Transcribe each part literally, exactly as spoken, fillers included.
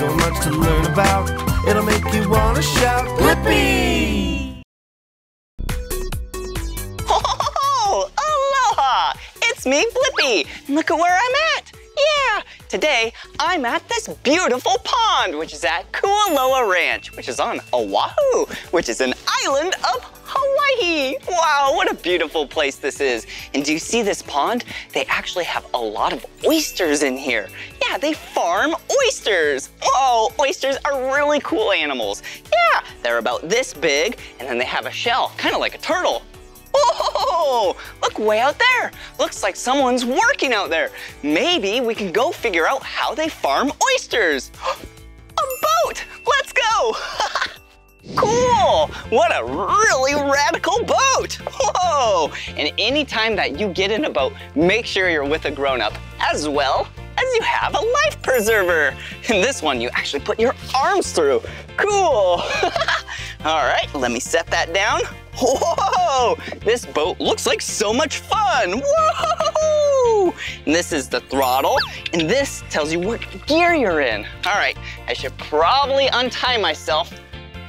so much to learn about. It'll make you want to shout, Blippi! Ho, ho, ho, ho! Aloha! It's me, Blippi! Look at where I'm at! Yeah! Today, I'm at this beautiful pond, which is at Kualoa Ranch, which is on Oahu, which is an island of Hawaii. Wow, what a beautiful place this is. And do you see this pond? They actually have a lot of oysters in here. Yeah, they farm oysters. Oh, oysters are really cool animals. Yeah, they're about this big, and then they have a shell, kind of like a turtle. Whoa, look way out there. Looks like someone's working out there. Maybe we can go figure out how they farm oysters. A boat, let's go. Cool, what a really radical boat. Whoa, and anytime that you get in a boat, make sure you're with a grown-up as well as you have a life preserver. In this one, you actually put your arms through. Cool. All right, let me set that down. Whoa, this boat looks like so much fun. Whoa! And this is the throttle, and this tells you what gear you're in. All right, I should probably untie myself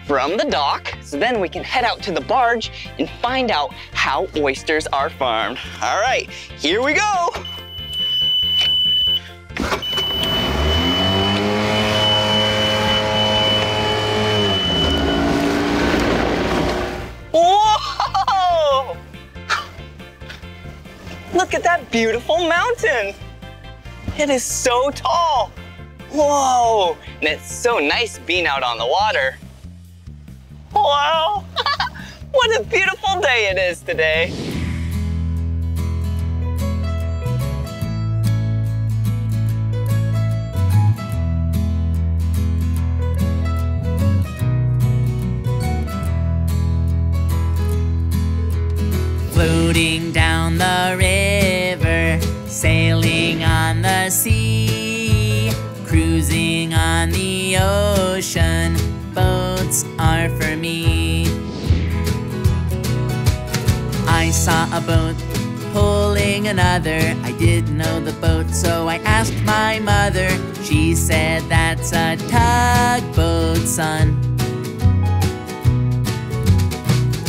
from the dock, so then we can head out to the barge and find out how oysters are farmed. All right, here we go. Whoa! Look at that beautiful mountain. It is so tall. Whoa! And it's so nice being out on the water. Wow! What a beautiful day it is today. Floating down the river, sailing on the sea, cruising on the ocean, boats are for me. I saw a boat pulling another. I didn't know the boat, so I asked my mother. She said, that's a tugboat, son.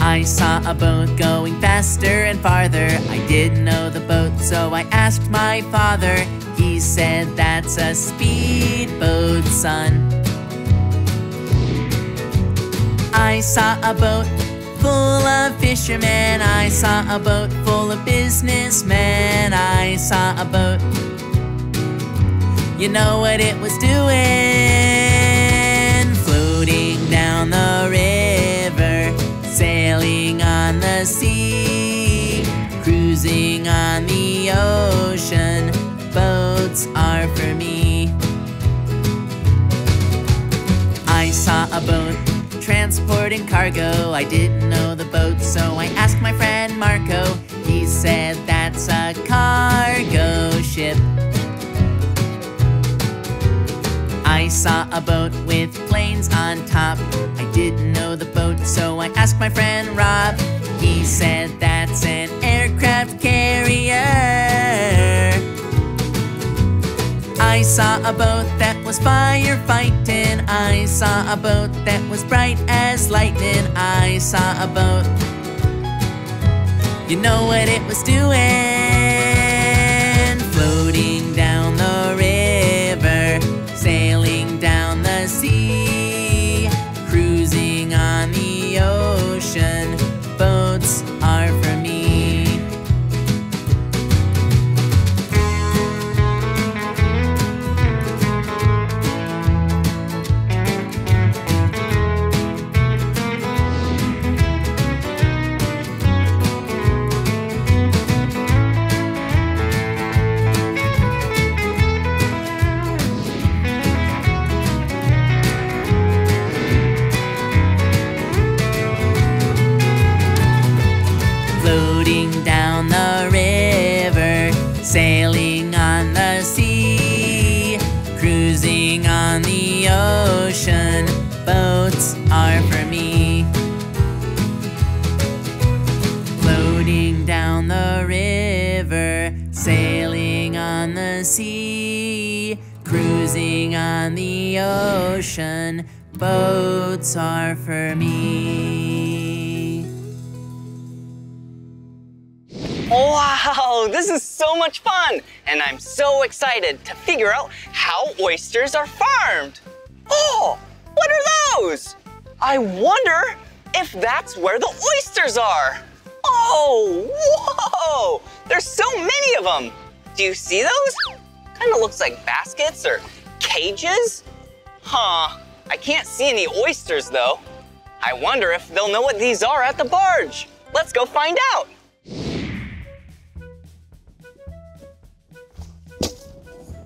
I saw a boat going faster and farther. I didn't know the boat, so I asked my father. He said, that's a speedboat, son. I saw a boat full of fishermen. I saw a boat full of businessmen. I saw a boat. You know what it was doing? Floating down the river, sailing on the sea, cruising on the ocean. Boats are for me. I saw a boat transporting cargo. I didn't know the boat, so I asked my friend Marco. He said, that's a cargo ship. I saw a boat with planes on top. I didn't know the boat, so I asked my friend Rob. He said, that's an aircraft carrier. I saw a boat that was firefighting. I saw a boat that was bright as lightning. I saw a boat. You know what it was doing? Floating down the river, sailing down the sea, cruising on the ocean. Boats are for me. Sailing on the sea, cruising on the ocean, boats are for me. Floating down the river, sailing on the sea, cruising on the the ocean, boats are for me. Wow, this is so much fun! And I'm so excited to figure out how oysters are farmed. Oh, what are those? I wonder if that's where the oysters are. Oh, whoa! There's so many of them. Do you see those? Kind of looks like baskets or cages. Huh, I can't see any oysters though. I wonder if they'll know what these are at the barge. Let's go find out.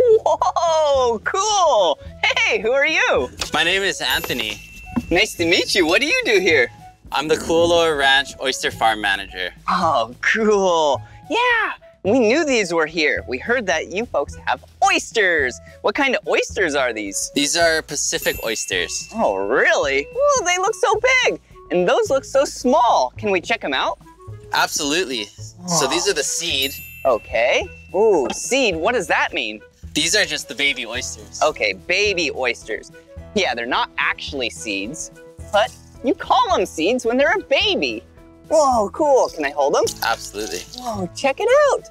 Whoa, cool. Hey, who are you? My name is Anthony. Nice to meet you. What do you do here? I'm the Kualoa Ranch Oyster Farm Manager. Oh, cool. Yeah, we knew these were here. We heard that you folks have oysters. What kind of oysters are these? These are Pacific oysters. Oh, really? Ooh, they look so big. And those look so small. Can we check them out? Absolutely. Oh. So these are the seed. Okay. Ooh, seed. What does that mean? These are just the baby oysters. Okay, baby oysters. Yeah, they're not actually seeds, but you call them seeds when they're a baby. Whoa, cool. Can I hold them? Absolutely. Whoa, check it out.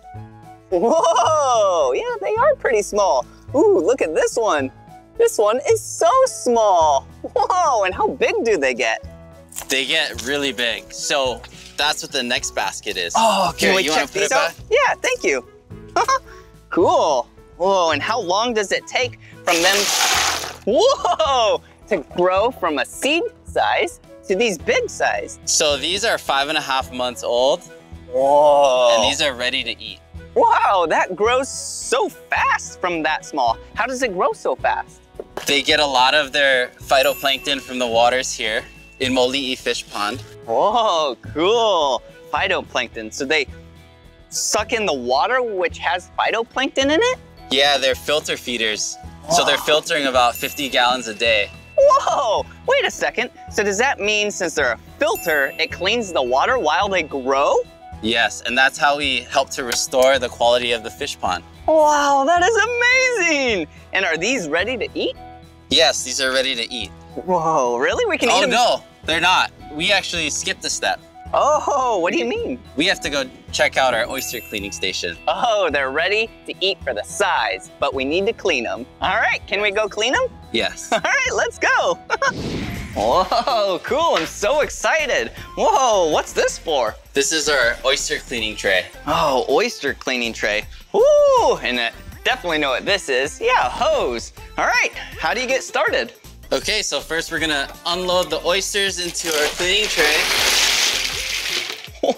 Whoa, yeah, they are pretty small. Ooh, look at this one. This one is so small. Whoa, and how big do they get? They get really big. So that's what the next basket is. Oh, can Here, we you check these out? Back? Yeah, thank you. Cool. Whoa, and how long does it take from them, whoa, to grow from a seed size to these big size? So these are five and a half months old. Whoa. And these are ready to eat. Wow, that grows so fast from that small. How does it grow so fast? They get a lot of their phytoplankton from the waters here in Moli'i Fish Pond. Whoa, cool. Phytoplankton. So they suck in the water which has phytoplankton in it? Yeah, they're filter feeders. Whoa. So they're filtering about fifty gallons a day. Whoa, wait a second. So does that mean since they're a filter, it cleans the water while they grow? Yes, and that's how we help to restore the quality of the fish pond. Wow, that is amazing. And are these ready to eat? Yes, these are ready to eat. Whoa, really? We can oh, eat them? Oh, no, they're not. We actually skipped a step. Oh, what do you mean? We have to go check out our oyster cleaning station. Oh, they're ready to eat for the size, but we need to clean them. All right, can we go clean them? Yes. All right, let's go. Whoa, cool, I'm so excited. Whoa, what's this for? This is our oyster cleaning tray. Oh, oyster cleaning tray. Ooh, and I definitely know what this is. Yeah, hose. All right, how do you get started? Okay, so first we're gonna unload the oysters into our cleaning tray.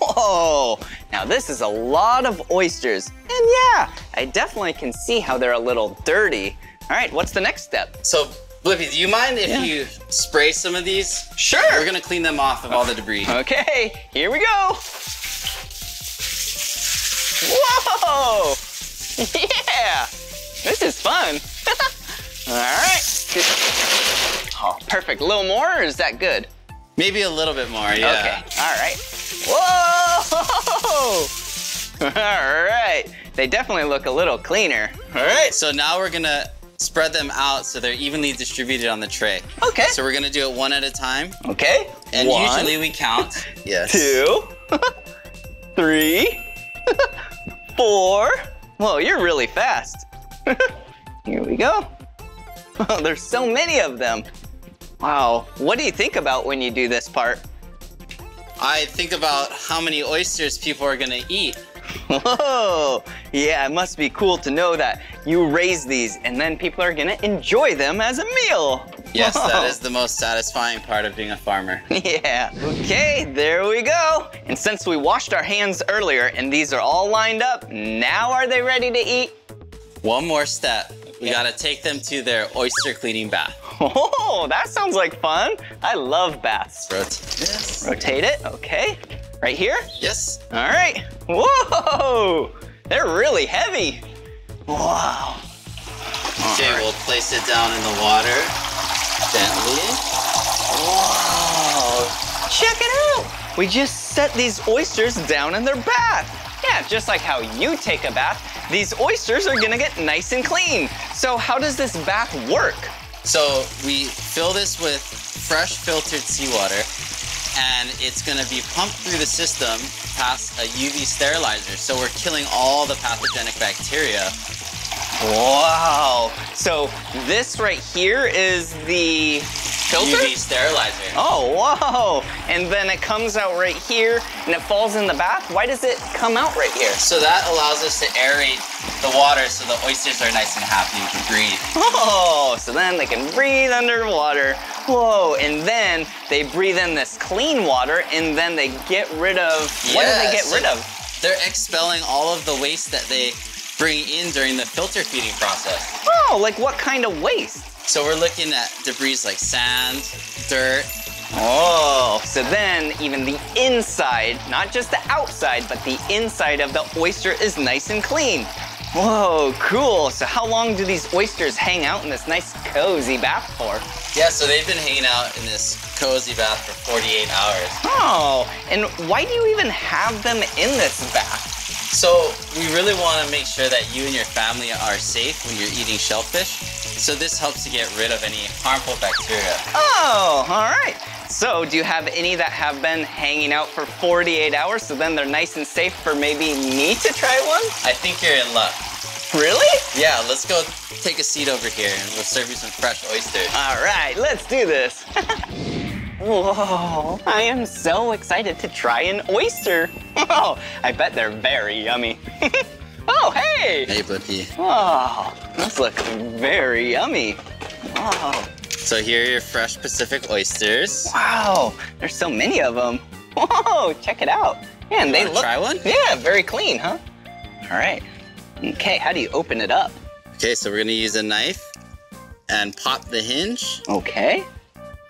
Whoa, now this is a lot of oysters. And yeah, I definitely can see how they're a little dirty. All right, what's the next step? So, Blippi, do you mind if yeah. you spray some of these? Sure. We're gonna clean them off of all the debris. Okay, here we go. Whoa, yeah, this is fun. All right. Oh, perfect, a little more or is that good? Maybe a little bit more, yeah. Okay, all right. Whoa! All right, they definitely look a little cleaner. All right, so now we're gonna spread them out so they're evenly distributed on the tray. Okay. So we're gonna do it one at a time. Okay. And one, usually we count. Yes. Two, three, four. Whoa, you're really fast. Here we go. Oh, there's so many of them. Wow, what do you think about when you do this part? I think about how many oysters people are gonna eat. Whoa, yeah, it must be cool to know that you raise these and then people are gonna enjoy them as a meal. Yes, whoa, that is the most satisfying part of being a farmer. Yeah, okay, there we go. And since we washed our hands earlier and these are all lined up, now are they ready to eat? One more step. We gotta take them to their oyster cleaning bath. Oh, that sounds like fun. I love baths. Rotate this. Rotate it, okay. Right here? Yes. All right. Whoa, they're really heavy. Wow. Okay, right, we'll place it down in the water, gently. Wow, check it out. We just set these oysters down in their bath. Yeah, just like how you take a bath, these oysters are gonna get nice and clean. So how does this bath work? So we fill this with fresh filtered seawater, and it's going to be pumped through the system past a U V sterilizer. So we're killing all the pathogenic bacteria. Wow. So this right here is the filter? U V sterilizer. Oh, whoa. And then it comes out right here and it falls in the bath. Why does it come out right here? So that allows us to aerate the water so the oysters are nice and happy and can breathe. Oh, so then they can breathe underwater. Whoa, and then they breathe in this clean water and then they get rid of, yeah, what do they get so rid of? They're expelling all of the waste that they bring in during the filter feeding process. Oh, like what kind of waste? So we're looking at debris like sand, dirt. Oh, so then even the inside, not just the outside, but the inside of the oyster is nice and clean. Whoa, cool. So how long do these oysters hang out in this nice cozy bath for? Yeah, so they've been hanging out in this cozy bath for forty-eight hours. Oh, and why do you even have them in this bath? So we really want to make sure that you and your family are safe when you're eating shellfish. So this helps to get rid of any harmful bacteria. Oh, all right. So do you have any that have been hanging out for forty-eight hours so then they're nice and safe for maybe me to try one? I think you're in luck. Really? Yeah, let's go take a seat over here and we'll serve you some fresh oysters. All right, let's do this. Whoa, I am so excited to try an oyster. Oh, I bet they're very yummy. Oh, hey! Hey, Blippi. Oh, those look very yummy. Oh. So here are your fresh Pacific oysters. Wow, there's so many of them. Whoa, check it out. Yeah, and you they look- try one? Yeah, very clean, huh? All right. Okay, how do you open it up? Okay, so we're gonna use a knife and pop the hinge. Okay.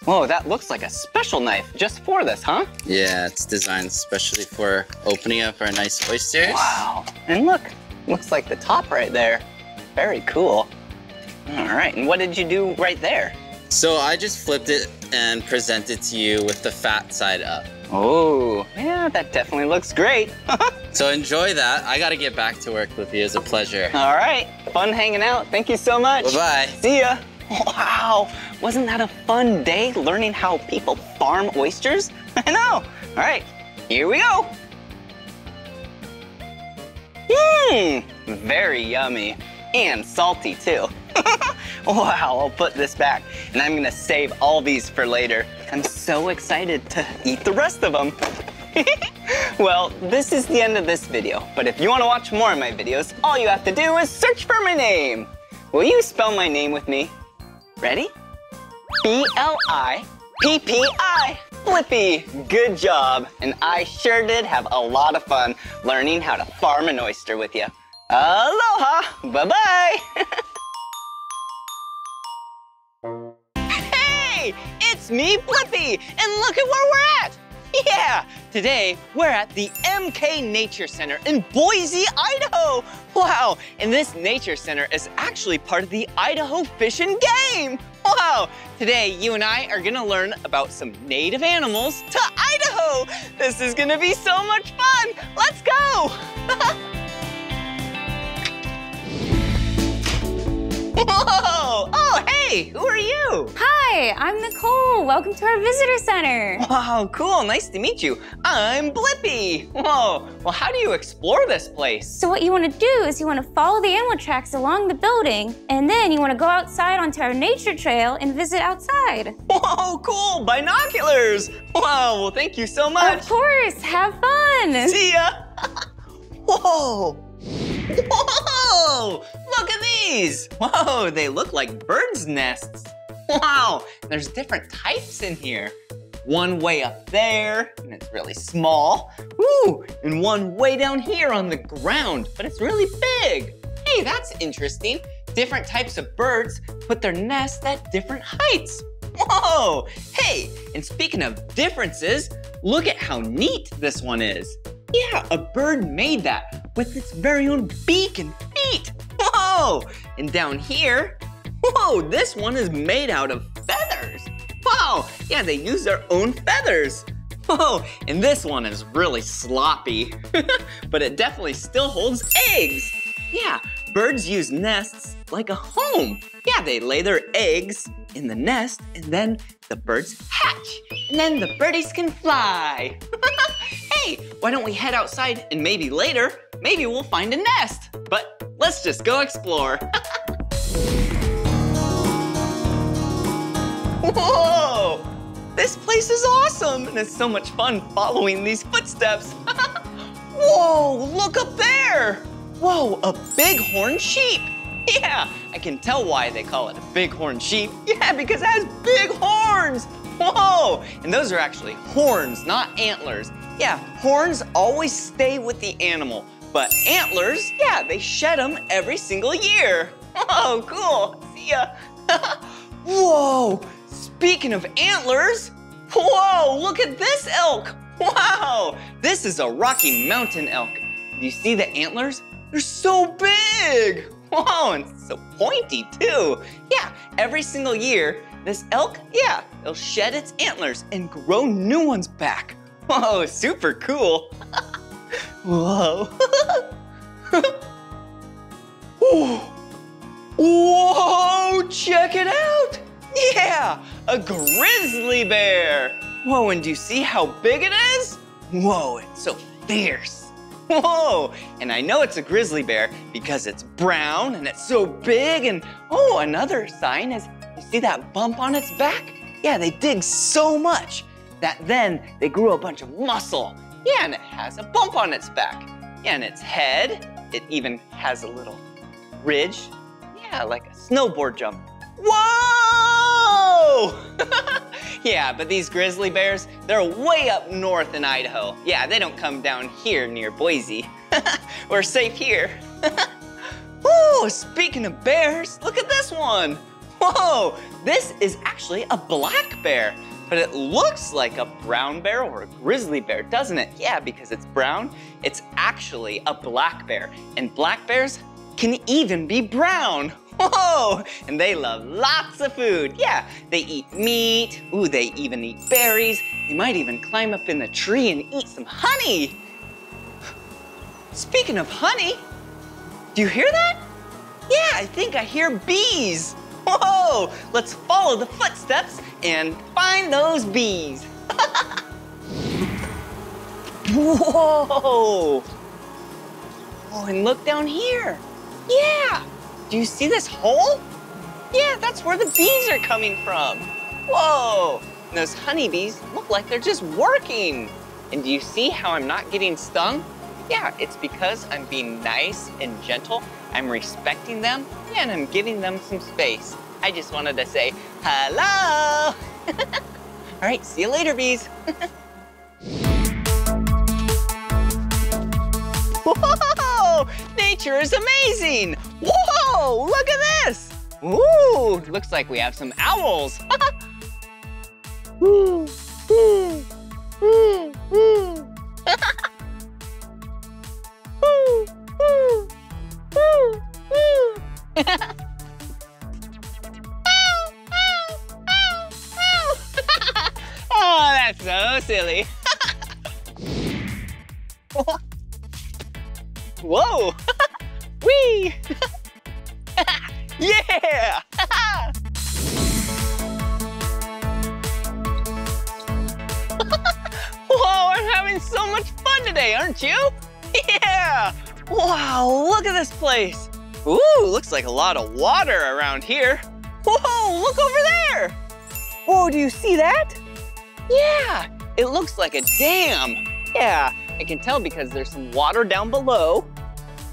Whoa, that looks like a special knife just for this, huh? Yeah, it's designed especially for opening up our nice oysters. Wow, and look, looks like the top right there. Very cool. All right, and what did you do right there? So I just flipped it and presented to you with the fat side up. Oh, yeah, that definitely looks great. So enjoy that. I gotta get back to work with you. It was a pleasure. All right, fun hanging out. Thank you so much. Bye-bye. See ya. Wow, wasn't that a fun day learning how people farm oysters? I know. All right, here we go. Mmm, very yummy and salty too. Wow, I'll put this back and I'm gonna save all these for later. I'm so excited to eat the rest of them. Well, this is the end of this video, but if you wanna watch more of my videos, all you have to do is search for my name. Will you spell my name with me? Ready? B L I P P I. Blippi, good job. And I sure did have a lot of fun learning how to farm an oyster with you. Aloha, bye-bye. Hey, it's me, Blippi, and look at where we're at. Yeah, today we're at the M K Nature Center in Boise, Idaho. Wow, and this nature center is actually part of the Idaho Fish and Game. Wow, today you and I are gonna learn about some native animals to Idaho. This is gonna be so much fun. Let's go. Whoa, oh hey, who are you? Hi, I'm Nicole, welcome to our visitor center. Wow, cool, nice to meet you. I'm Blippi. Whoa, well how do you explore this place? So what you wanna do is you wanna follow the animal tracks along the building and then you wanna go outside onto our nature trail and visit outside. Whoa, cool, binoculars. Wow, well thank you so much. Of course, have fun. See ya. Whoa. Whoa, look at these. Whoa, they look like birds' nests. Wow, there's different types in here. One way up there, and it's really small. Ooh, and one way down here on the ground, but it's really big. Hey, that's interesting. Different types of birds put their nests at different heights. Whoa, hey, and speaking of differences, look at how neat this one is. Yeah, a bird made that with its very own beak and feet. Whoa! And down here, whoa, this one is made out of feathers. Wow, yeah, they use their own feathers. Whoa, and this one is really sloppy, but it definitely still holds eggs. Yeah, Birds use nests like a home. Yeah, they lay their eggs in the nest and then the birds hatch. And then the birdies can fly. Hey, why don't we head outside and maybe later, maybe we'll find a nest. But let's just go explore. Whoa! This place is awesome and it's so much fun following these footsteps. Whoa, look up there! Whoa, a bighorn sheep! Yeah, I can tell why they call it a bighorn sheep. Yeah, because it has big horns! Whoa! And those are actually horns, not antlers. Yeah, horns always stay with the animal, but antlers, yeah, they shed them every single year. Whoa, cool, see ya. Whoa, speaking of antlers, whoa, look at this elk. Wow, this is a Rocky Mountain elk. Do you see the antlers? They're so big. Whoa, and so pointy too. Yeah, every single year, this elk, yeah, it'll shed its antlers and grow new ones back. Whoa, super cool. Whoa. Whoa, check it out. Yeah, a grizzly bear. Whoa, and do you see how big it is? Whoa, it's so fierce. Whoa, and I know it's a grizzly bear because it's brown and it's so big. And oh, another sign is, you see that bump on its back? Yeah, they dig so much that then they grew a bunch of muscle. Yeah, and it has a bump on its back. Yeah, and its head, it even has a little ridge. Yeah, like a snowboard jump. Whoa! Yeah, but these grizzly bears, they're way up north in Idaho. Yeah, they don't come down here near Boise. We're safe here. Whoa, speaking of bears, look at this one. Whoa, this is actually a black bear, but it looks like a brown bear or a grizzly bear, doesn't it? Yeah, because it's brown, it's actually a black bear, and black bears can even be brown. Whoa, and they love lots of food. Yeah, they eat meat, ooh, they even eat berries. They might even climb up in the tree and eat some honey. Speaking of honey, do you hear that? Yeah, I think I hear bees. Whoa, let's follow the footsteps and find those bees. Whoa. Oh, and look down here. Yeah. Do you see this hole? Yeah, that's where the bees are coming from. Whoa, and those honeybees look like they're just working. And do you see how I'm not getting stung? Yeah, it's because I'm being nice and gentle. I'm respecting them, yeah, and I'm giving them some space. I just wanted to say, hello. All right, see you later, bees. Whoa, nature is amazing. Whoa, look at this. Ooh, looks like we have some owls. Woo, woo, woo, woo. Woo, woo, woo, woo. Ow, ow, ow, ow. Oh, that's so silly. Whoa! Whee! Yeah! Whoa, I'm having so much fun today, aren't you? Yeah! Wow, look at this place. Ooh, looks like a lot of water around here. Whoa, look over there. Whoa, do you see that? Yeah, it looks like a dam. Yeah, I can tell because there's some water down below.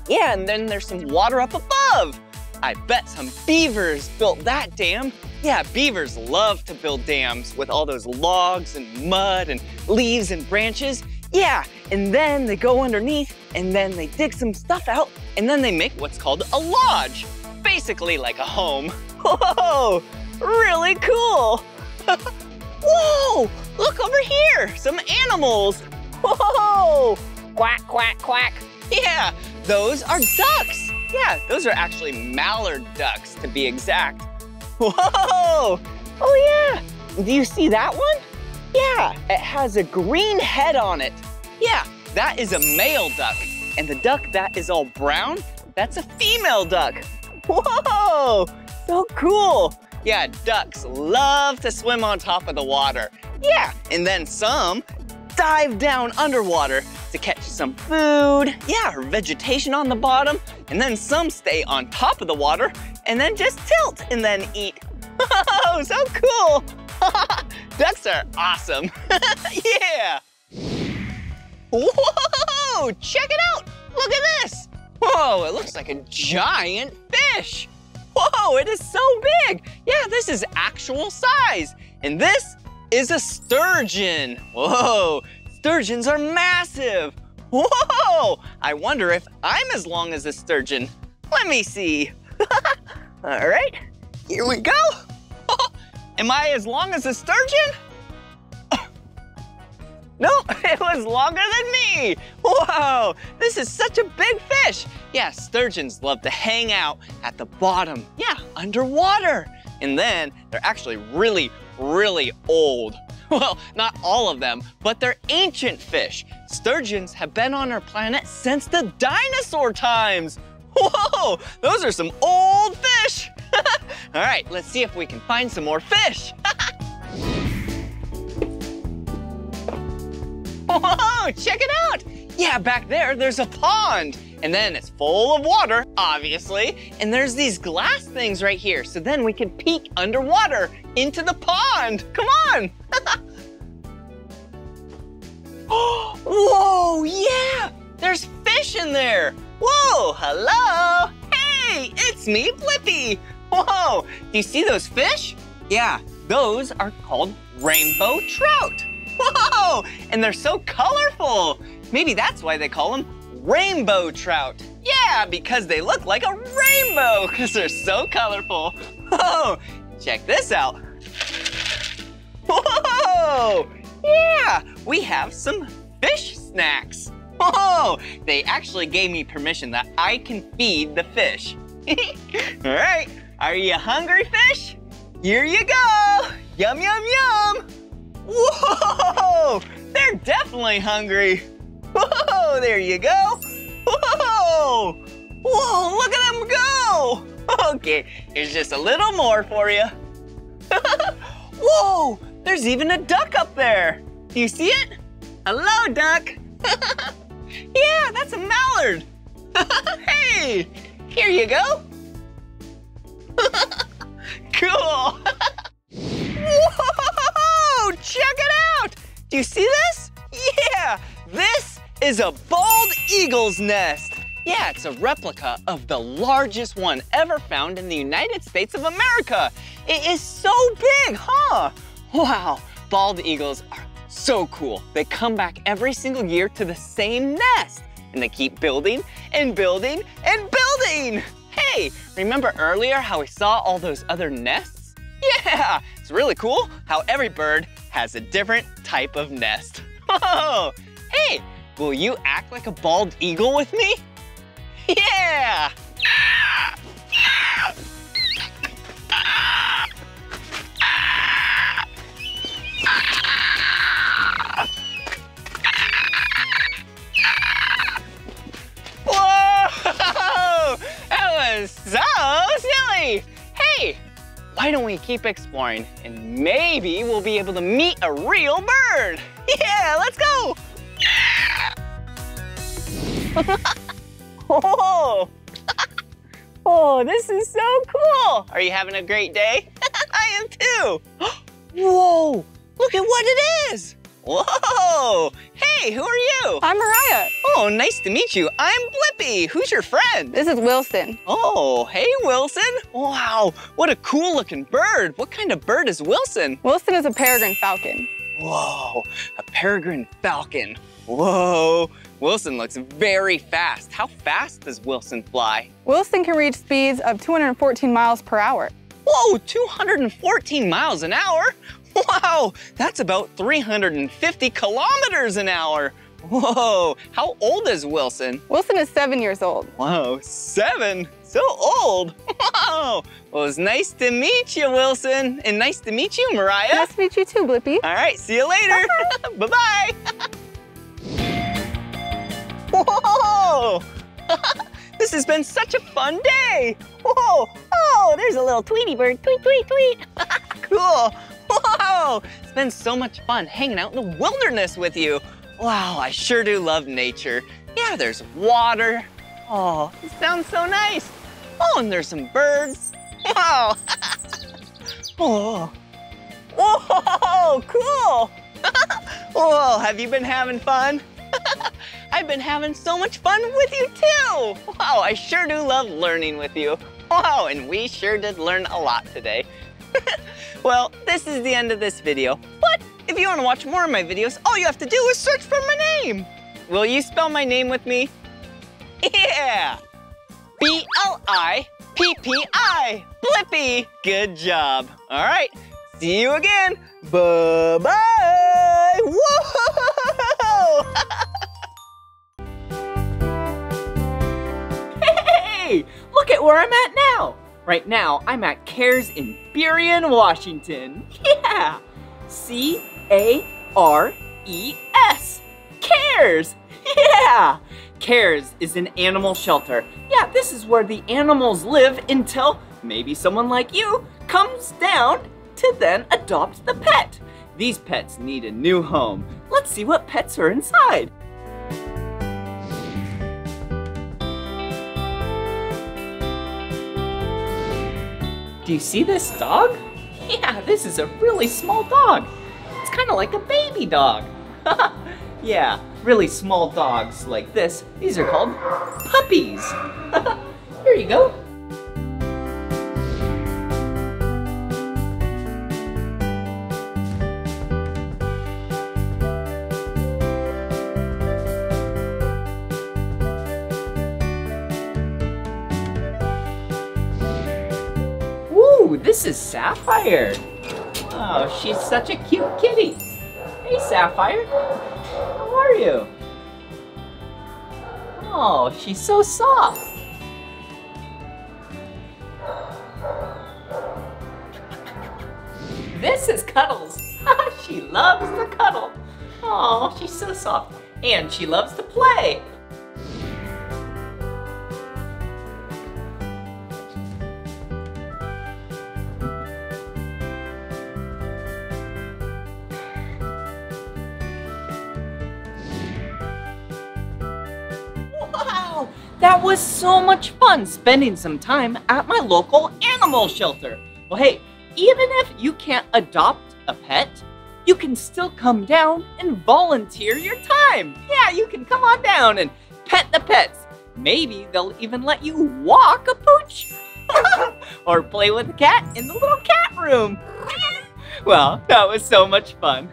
Yeah, and then there's some water up above. I bet some beavers built that dam. Yeah, beavers love to build dams with all those logs and mud and leaves and branches. Yeah, and then they go underneath and then they dig some stuff out and then they make what's called a lodge. Basically like a home. Whoa, really cool. Whoa, look over here, some animals. Whoa, quack, quack, quack. Yeah, those are ducks. Yeah, those are actually mallard ducks to be exact. Whoa, oh yeah. Do you see that one? Yeah, it has a green head on it. Yeah, that is a male duck. And the duck that is all brown, That's a female duck. Whoa, so cool. Yeah, ducks love to swim on top of the water. Yeah, and then some dive down underwater to catch some food, yeah, or vegetation on the bottom, and then some stay on top of the water and then just tilt and then eat. Oh, so cool. Ducks are awesome. Yeah. Whoa, check it out. Look at this. Whoa, it looks like a giant fish. Whoa, it is so big. Yeah, this is actual size. And this is a sturgeon. Whoa, sturgeons are massive. Whoa, I wonder if I'm as long as a sturgeon. Let me see. All right, here we go. Am I as long as a sturgeon? Nope, it was longer than me. Whoa, this is such a big fish. Yeah, sturgeons love to hang out at the bottom. Yeah, underwater. And then they're actually really, really old. Well, not all of them, but they're ancient fish. Sturgeons have been on our planet since the dinosaur times. Whoa, those are some old fish. All right, let's see if we can find some more fish. Whoa, check it out. Yeah, back there, there's a pond. And then it's full of water, obviously. And there's these glass things right here. So then we can peek underwater into the pond. Come on. Whoa, yeah, there's fish in there. Whoa, hello. Hey, it's me, Blippi. Whoa, do you see those fish? Yeah, those are called rainbow trout. Whoa, and they're so colorful. Maybe that's why they call them rainbow trout. Yeah, because they look like a rainbow because they're so colorful. Whoa, check this out. Whoa, yeah, we have some fish snacks. Whoa, they actually gave me permission that I can feed the fish. All right, are you hungry, fish? Here you go. Yum, yum, yum. Whoa, they're definitely hungry. Whoa, there you go. Whoa, whoa, look at them go. Okay, here's just a little more for you. Whoa, there's even a duck up there. Do you see it? Hello, duck. Yeah, that's a mallard. Hey, here you go. Cool. Whoa. Oh, check it out! Do you see this? Yeah, this is a bald eagle's nest. Yeah, it's a replica of the largest one ever found in the United States of America. It is so big, huh? Wow, bald eagles are so cool. They come back every single year to the same nest, and they keep building and building and building. Hey, remember earlier how we saw all those other nests? Yeah, it's really cool how every bird has a different type of nest. Whoa. Hey, will you act like a bald eagle with me? Yeah! Whoa! That was so silly! Hey! Why don't we keep exploring and maybe we'll be able to meet a real bird. Yeah, let's go. Oh. Oh, this is so cool. Are you having a great day? I am too. Whoa, look at what it is. Whoa. Hey, who are you? I'm Mariah. Oh, nice to meet you. I'm Blippi. Who's your friend? This is Wilson. Oh, hey, Wilson. Wow, what a cool looking bird. What kind of bird is Wilson? Wilson is a peregrine falcon. Whoa, a peregrine falcon. Whoa. Wilson looks very fast. How fast does Wilson fly? Wilson can reach speeds of two hundred fourteen miles per hour. Whoa, two hundred fourteen miles an hour? Wow, that's about three hundred fifty kilometers an hour. Whoa, how old is Wilson? Wilson is seven years old. Whoa, seven? So old. Whoa. Well, it's nice to meet you, Wilson. And nice to meet you, Mariah. Nice to meet you too, Blippi. All right, see you later. Bye-bye. Whoa. This has been such a fun day. Whoa, oh, there's a little Tweety bird. Tweet, tweet, tweet. Cool. Whoa, it's been so much fun hanging out in the wilderness with you. Wow, I sure do love nature. Yeah, there's water. Oh, it sounds so nice. Oh, and there's some birds. Wow. Whoa. Whoa, cool. Whoa, have you been having fun? I've been having so much fun with you too. Wow, I sure do love learning with you. Wow, and we sure did learn a lot today. Well, this is the end of this video, but if you want to watch more of my videos, all you have to do is search for my name. Will you spell my name with me? Yeah! B L I P P I, Blippi. Good job. All right, see you again. Bye-bye. Whoa! Hey, look at where I'm at now. Right now, I'm at Cares in Burien, Washington. Yeah, C A R E S, Cares. Yeah, Cares is an animal shelter. Yeah, this is where the animals live until maybe someone like you comes down to then adopt the pet. These pets need a new home. Let's see what pets are inside. Do you see this dog? Yeah, this is a really small dog. It's kind of like a baby dog. Yeah, really small dogs like this, these are called puppies. Here you go. This is Sapphire. Oh, she's such a cute kitty. Hey, Sapphire. How are you? Oh, she's so soft. This is Cuddles. She loves to cuddle. Oh, she's so soft. And she loves to play. That was so much fun spending some time at my local animal shelter. Well, hey, even if you can't adopt a pet, you can still come down and volunteer your time. Yeah, you can come on down and pet the pets. Maybe they'll even let you walk a pooch or play with a cat in the little cat room. Well, that was so much fun.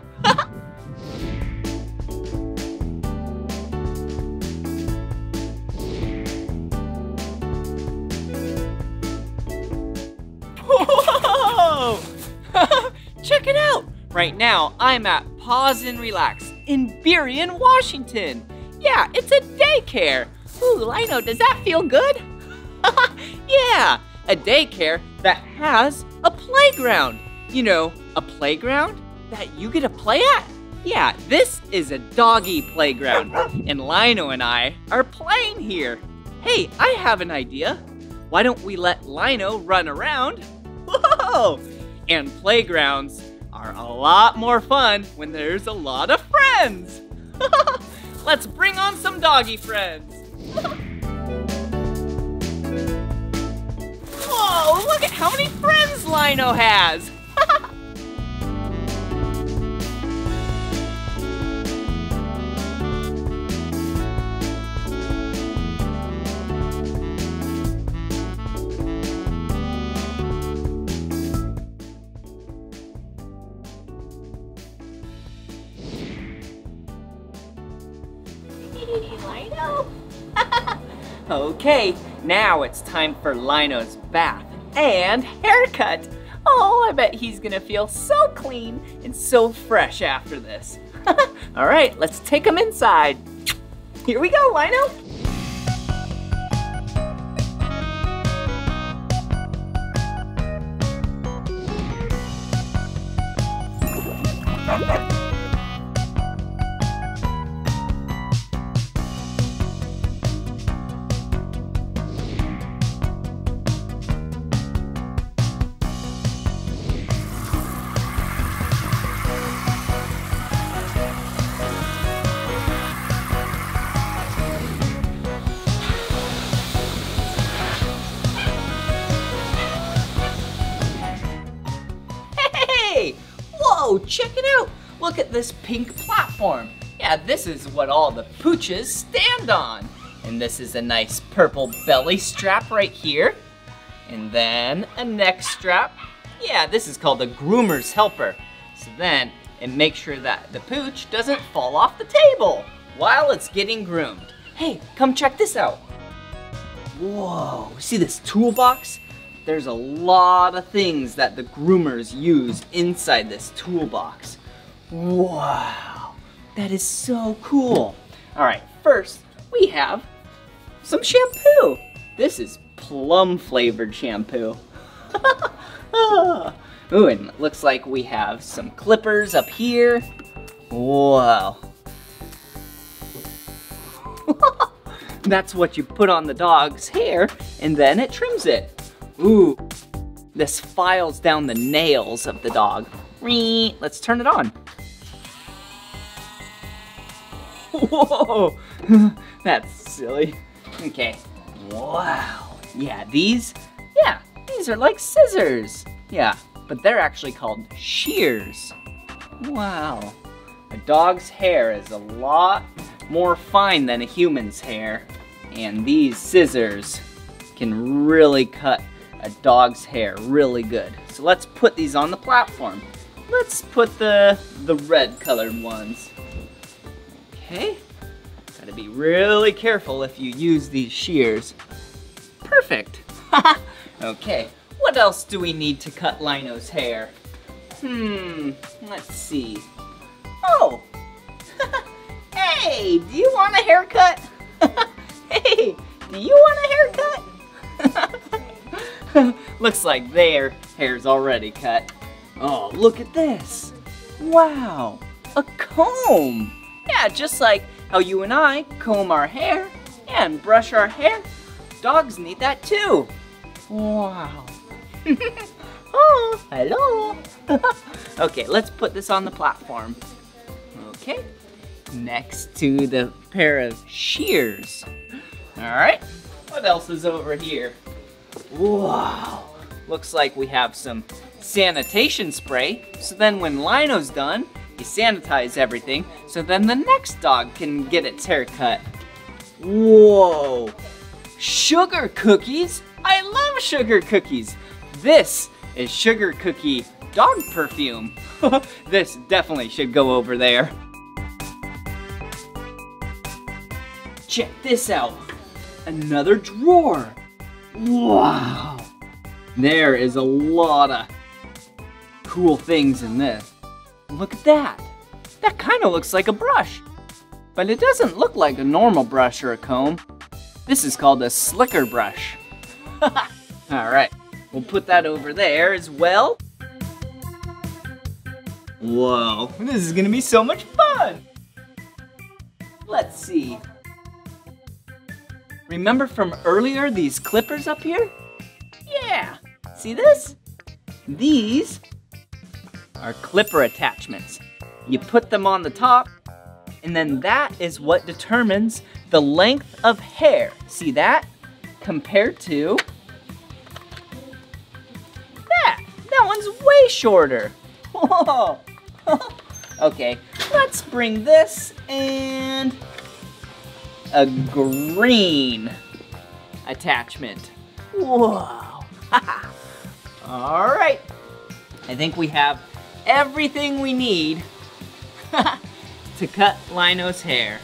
Whoa! Check it out! Right now, I'm at Paws and Relax in Burien, Washington. Yeah, it's a daycare. Ooh, I know, does that feel good? Yeah, a daycare that has a playground. You know, a playground that you get to play at? Yeah, this is a doggy playground, and Lino and I are playing here. Hey, I have an idea. Why don't we let Lino run around? Whoa! And playgrounds are a lot more fun when there's a lot of friends. Let's bring on some doggy friends. Whoa, look at how many friends Lino has. Okay, now it's time for Lino's bath and haircut. Oh, I bet he's gonna feel so clean and so fresh after this. All right, let's take him inside. Here we go, Lino. Whoa, check it out. Look at this pink platform. Yeah, this is what all the pooches stand on. And this is a nice purple belly strap right here. And then a neck strap. Yeah, this is called a groomer's helper. So then it makes sure that the pooch doesn't fall off the table while it's getting groomed. Hey, come check this out. Whoa, see this toolbox? There's a lot of things that the groomers use inside this toolbox. Wow, that is so cool. All right, first we have some shampoo. This is plum flavored shampoo. Ooh, and it looks like we have some clippers up here. Whoa. That's what you put on the dog's hair and then it trims it. Ooh, this files down the nails of the dog. Let's turn it on. Whoa, that's silly. Okay, wow. Yeah, these, yeah, these are like scissors. Yeah, but they're actually called shears. Wow, a dog's hair is a lot more fine than a human's hair. And these scissors can really cut a dog's hair really good. So let's put these on the platform. Let's put the, the red colored ones. Okay, gotta be really careful if you use these shears. Perfect. Okay, what else do we need to cut Lino's hair? Hmm, let's see. Oh, hey, do you want a haircut? Hey, do you want a haircut? Looks like their hair's already cut. Oh, look at this. Wow, a comb. Yeah, just like how you and I comb our hair and brush our hair. Dogs need that too. Wow. Oh, hello. Okay, let's put this on the platform. Okay, next to the pair of shears. All right, what else is over here? Wow, looks like we have some sanitation spray. So then when Lino's done, you sanitize everything. So then the next dog can get its hair cut. Whoa, sugar cookies? I love sugar cookies. This is sugar cookie dog perfume. This definitely should go over there. Check this out, another drawer. Wow, there is a lot of cool things in this. Look at that, that kind of looks like a brush, but it doesn't look like a normal brush or a comb. This is called a slicker brush. All right, we'll put that over there as well. Whoa, this is gonna be so much fun. Let's see. Remember from earlier these clippers up here? Yeah, see this? These are clipper attachments. You put them on the top, and then that is what determines the length of hair. See that? Compared to that. That one's way shorter. Whoa. Okay, let's bring this and a green attachment. Whoa. All right. I think we have everything we need to cut Lino's hair.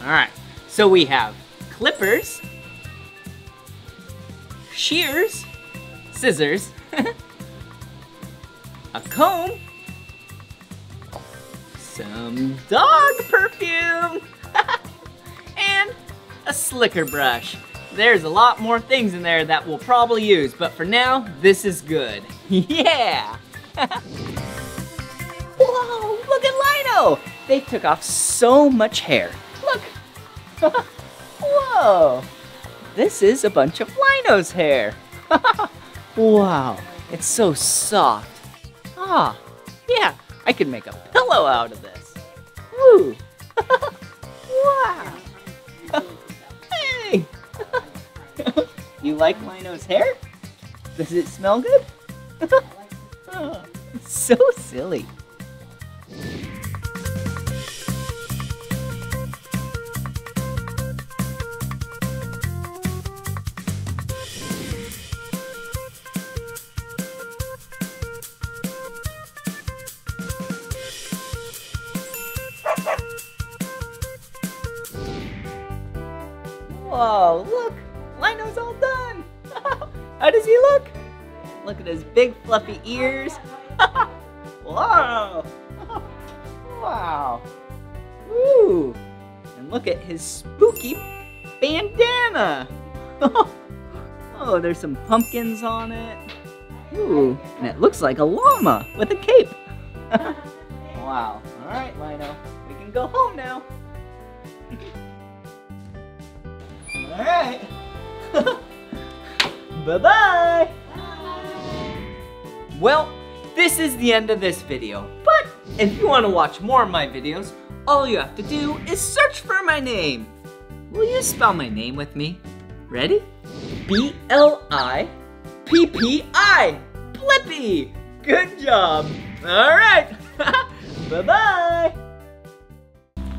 All right. So we have clippers, shears, scissors, a comb, some dog perfume, and a slicker brush. There's a lot more things in there that we'll probably use, but for now, this is good. Yeah! Whoa, look at Lino! They took off so much hair. Look! Whoa! This is a bunch of Lino's hair. Wow, it's so soft. Ah, yeah, I could make a pillow out of this. Woo! Wow! Hey! You like Lino's hair? Does it smell good? Oh, it's so silly. Whoa, look, Lino's all done. How does he look? Look at his big fluffy ears. Whoa, wow, ooh, and look at his spooky bandana. Oh, there's some pumpkins on it. Ooh, and it looks like a llama with a cape. Wow, all right, Lino, we can go home now. All right, bye-bye. Well, this is the end of this video, but if you want to watch more of my videos, all you have to do is search for my name. Will you spell my name with me? Ready? B L I P P I, Blippi. Good job. All right, bye-bye.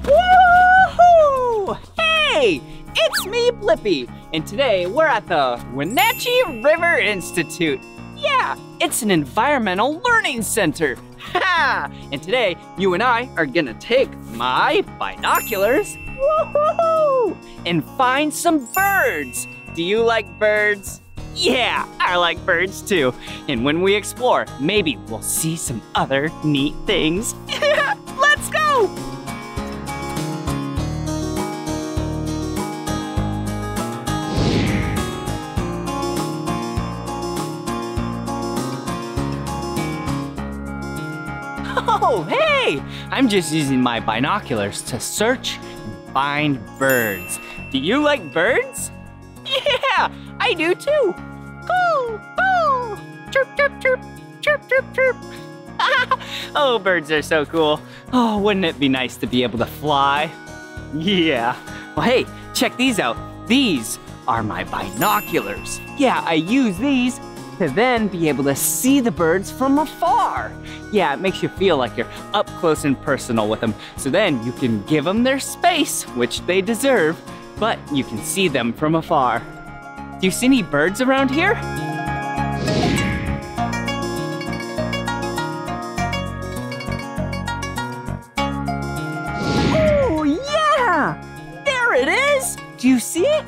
Woohoo! Hey, it's me, Blippi, and today we're at the Wenatchee River Institute. Yeah, it's an environmental learning center. Ha! And today, you and I are gonna take my binoculars, woohoo, and find some birds. Do you like birds? Yeah, I like birds too. And when we explore, maybe we'll see some other neat things. Let's go! Oh, hey! I'm just using my binoculars to search and find birds. Do you like birds? Yeah, I do too. Cool, cool. Chirp, chirp, chirp, chirp, chirp, chirp. Oh, birds are so cool. Oh, wouldn't it be nice to be able to fly? Yeah. Well, hey, check these out. These are my binoculars. Yeah, I use these to then be able to see the birds from afar. Yeah, it makes you feel like you're up close and personal with them. So then you can give them their space, which they deserve, but you can see them from afar. Do you see any birds around here? Oh, yeah! There it is! Do you see it?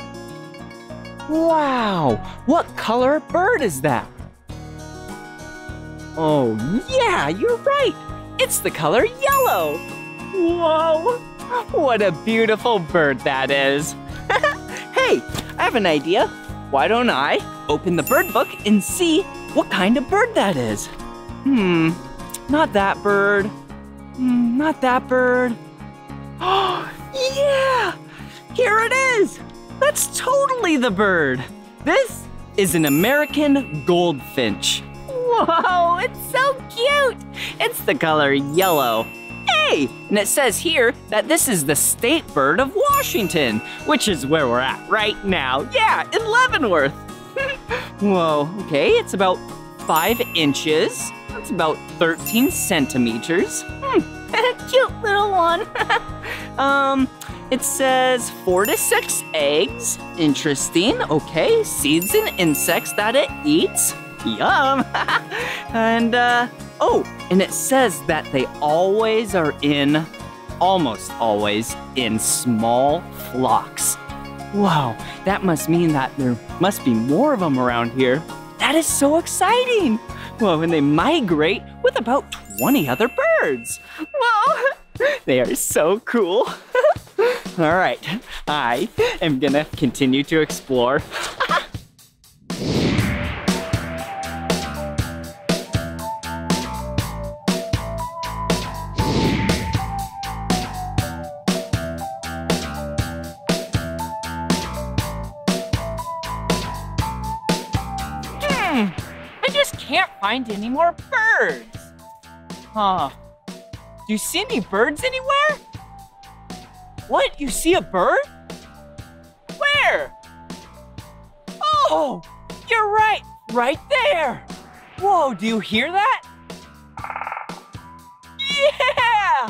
Wow, what color bird is that? Oh, yeah, you're right. It's the color yellow. Whoa, what a beautiful bird that is. Hey, I have an idea. Why don't I open the bird book and see what kind of bird that is? Hmm, not that bird. Hmm, not that bird. Oh, yeah, here it is. That's totally the bird. This is an American goldfinch. Whoa, it's so cute. It's the color yellow. Hey, and it says here that this is the state bird of Washington, which is where we're at right now. Yeah, in Leavenworth. Whoa, okay, it's about five inches. That's about thirteen centimeters. Hmm, cute little one. um. It says four to six eggs. Interesting, okay. Seeds and insects that it eats. Yum. and, uh, oh, and it says that they always are in, almost always, in small flocks. Wow, that must mean that there must be more of them around here. That is so exciting. Well, and they migrate with about twenty other birds. Wow, they are so cool. All right, I am gonna continue to explore. Hmm, I just can't find any more birds. Huh, do you see any birds anywhere? What? You see a bird? Where? Oh, you're right, right there. Whoa, do you hear that? Yeah!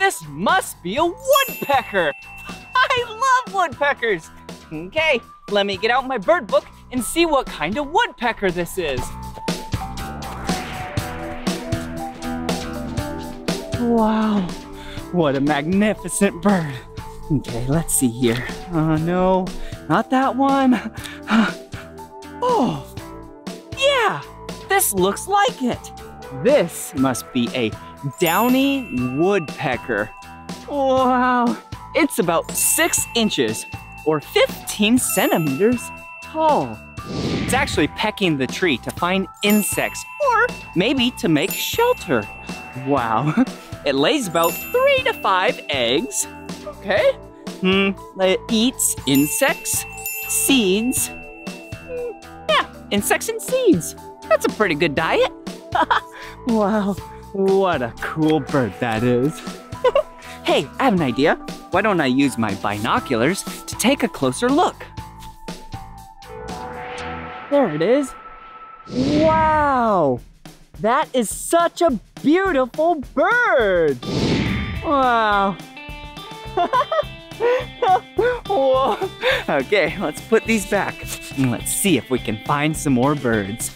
This must be a woodpecker. I love woodpeckers. Okay, let me get out my bird book and see what kind of woodpecker this is. Wow, what a magnificent bird. Okay, let's see here. Oh no, Not that one. Oh, yeah, this looks like it. This must be a downy woodpecker. Wow, it's about six inches or fifteen centimeters tall. It's actually pecking the tree to find insects or maybe to make shelter. Wow, it lays about three to five eggs. Okay, hmm, it eats insects, seeds. Yeah, insects and seeds. That's a pretty good diet. Wow, what a cool bird that is. Hey, I have an idea. Why don't I use my binoculars to take a closer look? There it is. Wow, that is such a beautiful bird. Wow. Whoa. Okay, let's put these back and let's see if we can find some more birds.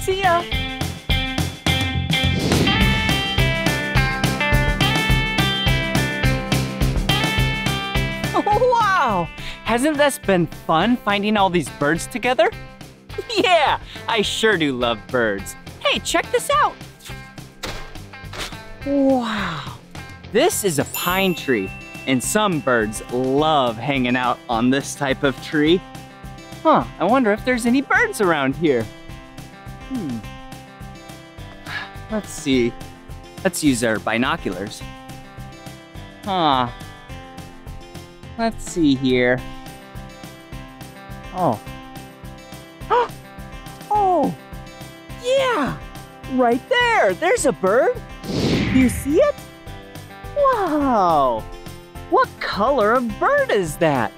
See ya. Wow, hasn't this been fun finding all these birds together? Yeah, I sure do love birds. Hey, check this out. Wow, this is a pine tree, and some birds love hanging out on this type of tree. Huh, I wonder if there's any birds around here. Hmm. Let's see. Let's use our binoculars. Huh. Let's see here. Oh. Oh, yeah, right there. There's a bird. You see it? Wow. What color of bird is that?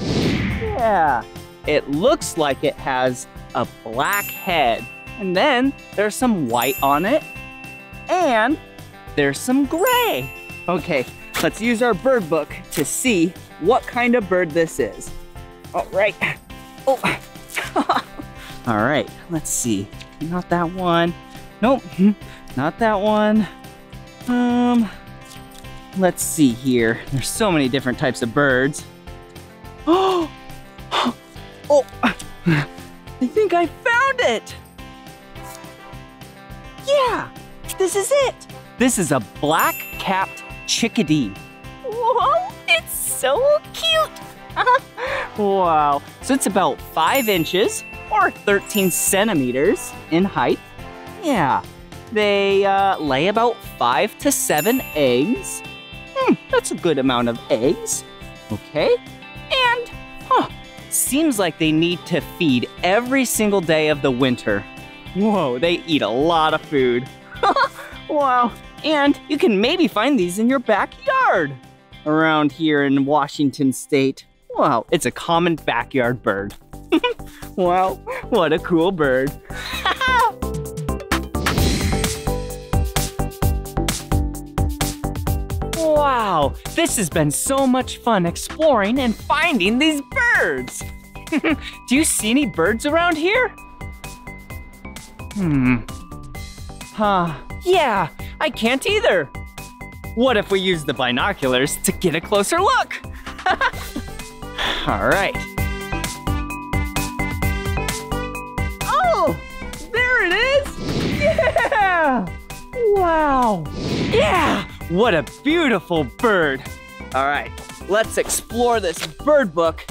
Yeah, it looks like it has a black head. And then there's some white on it. And there's some gray. Okay, let's use our bird book to see what kind of bird this is. All right. Oh. All right, let's see. Not that one. Nope, not that one. Um, let's see here. There's so many different types of birds. Oh, oh, I think I found it. Yeah, this is it. This is a black-capped chickadee. Whoa, it's so cute. Wow, so it's about five inches or thirteen centimeters in height. Yeah, they uh, lay about five to seven eggs. Hmm, that's a good amount of eggs. Okay, and huh, seems like they need to feed every single day of the winter. Whoa, they eat a lot of food. Wow, and you can maybe find these in your backyard around here in Washington State. Wow, it's a common backyard bird. Wow, what a cool bird. Wow, this has been so much fun exploring and finding these birds. Do you see any birds around here? Hmm. Huh, yeah, I can't either. What if we use the binoculars to get a closer look? All right. Oh, there it is. Yeah. Wow. Yeah, what a beautiful bird. All right, let's explore this bird book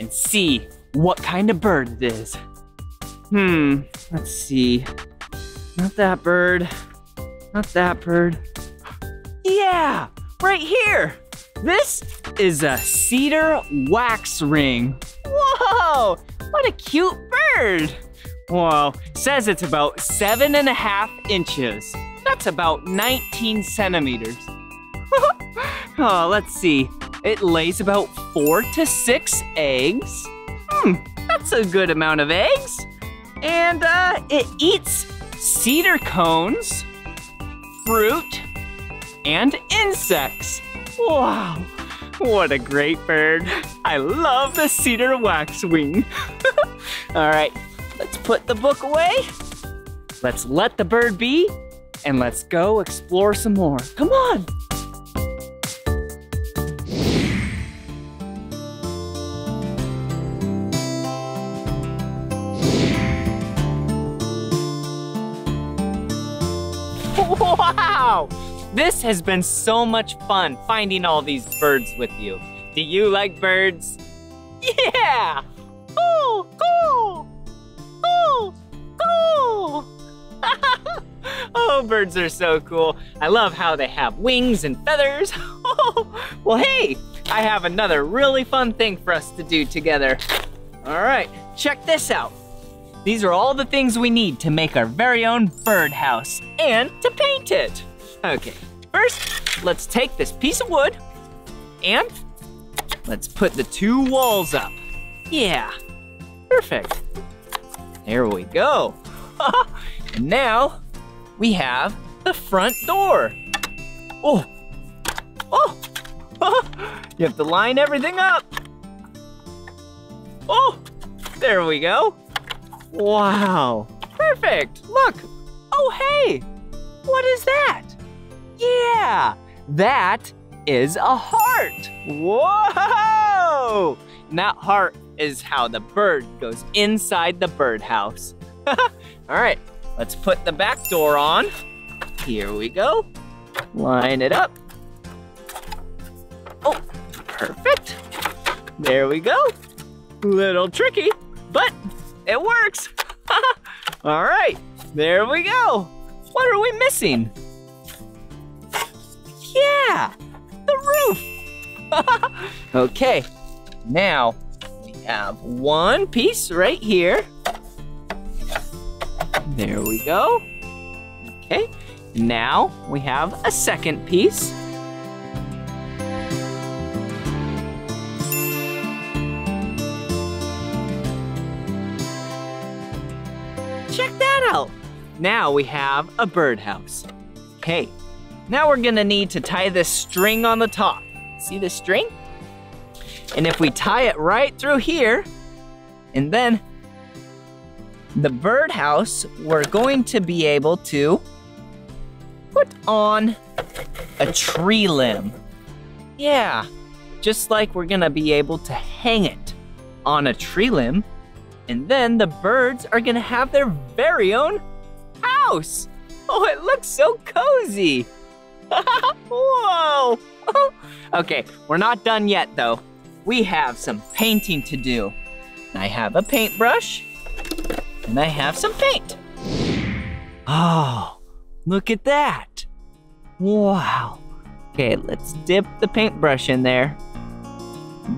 and see what kind of bird it is. Hmm, let's see. Not that bird. Not that bird. Yeah, right here. This is a cedar wax ring. Whoa, what a cute bird. Whoa, says it's about seven and a half inches. That's about nineteen centimeters. Oh, let's see. It lays about four to six eggs. Hmm, that's a good amount of eggs. And uh, it eats cedar cones, fruit, and insects. Wow, what a great bird. I love the cedar waxwing. All right, let's put the book away. Let's let the bird be, and let's go explore some more. Come on. Wow! This has been so much fun finding all these birds with you. Do you like birds? Yeah! Cool, cool, cool, cool. Oh, birds are so cool. I love how they have wings and feathers. Well, hey, I have another really fun thing for us to do together. All right, check this out. These are all the things we need to make our very own birdhouse and to paint it. Okay, first, let's take this piece of wood and let's put the two walls up. Yeah, perfect. There we go. And now we have the front door. Oh, oh, you have to line everything up. Oh, there we go. Wow, perfect, look. Oh, hey, what is that? Yeah, that is a heart. Whoa, and that heart is how the bird goes inside the birdhouse. All right, let's put the back door on. Here we go, line it up. Oh, perfect, there we go. Little tricky, but it works. All right, there we go. What are we missing? Yeah, the roof. Okay, now we have one piece right here. There we go. Okay, now we have a second piece. Check that out. Now we have a birdhouse. Okay, now we're gonna need to tie this string on the top. See this string? And if we tie it right through here, and then the birdhouse, we're going to be able to put on a tree limb. Yeah, just like we're gonna be able to hang it on a tree limb. And then the birds are gonna have their very own house. Oh, it looks so cozy. Whoa. Okay, we're not done yet though. We have some painting to do. I have a paintbrush. And I have some paint. Oh, look at that. Wow. Okay, let's dip the paintbrush in there.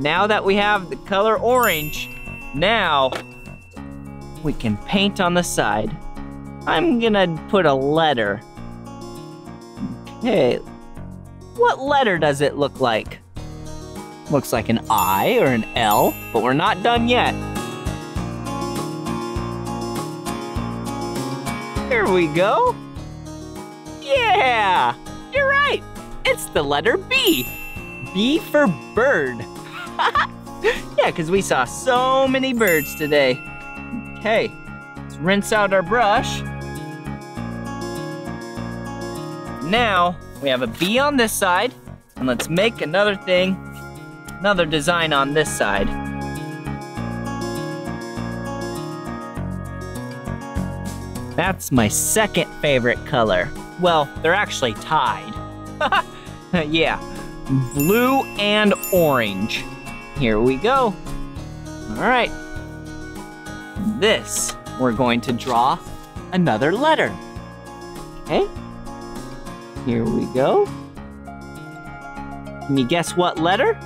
Now that we have the color orange, now we can paint on the side. I'm gonna put a letter. Okay, what letter does it look like? Looks like an I or an L, but we're not done yet. Here we go. Yeah, you're right. It's the letter B. B for bird. Yeah, because we saw so many birds today. Okay, let's rinse out our brush. Now we have a B on this side, and let's make another thing, another design on this side. That's my second favorite color. Well, they're actually tied. Yeah, blue and orange. Here we go. All right. This, we're going to draw another letter. Okay. Here we go. Can you guess what letter?